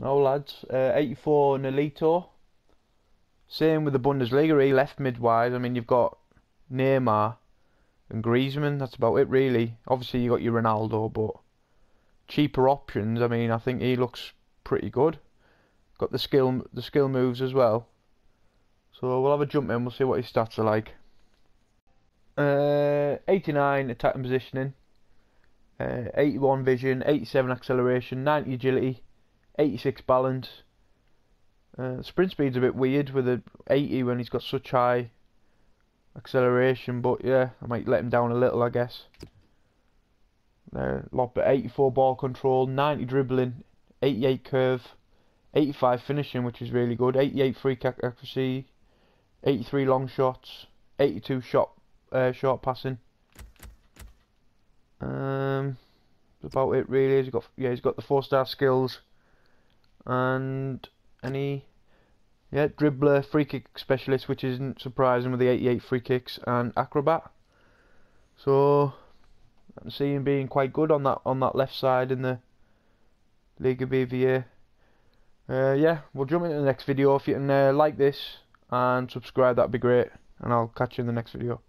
No, lads. 84, Nolito. Same with the Bundesliga. He left midwise. I mean, you've got Neymar and Griezmann. That's about it, really. Obviously, you got your Ronaldo, but cheaper options. I mean, I think he looks pretty good. Got the skill moves as well. So we'll have a jump in. We'll see what his stats are like. 89 attack and positioning. 81 vision, 87 acceleration, 90 agility, 86 balance. Sprint speed's a bit weird with a 80 when he's got such high acceleration, but yeah, I might let him down a little, I guess. Lot but 84 ball control, 90 dribbling, 88 curve, 85 finishing, which is really good, 88 free kick accuracy, 83 long shots, 82 short passing. About it really. He's got the 4-star skills, and any dribbler, free kick specialist, which isn't surprising with the 88 free kicks, and acrobat. So I can see him being quite good on that left side in the Liga BBVA. Yeah, we'll jump into the next video. If you can like this and subscribe, that'd be great, and I'll catch you in the next video.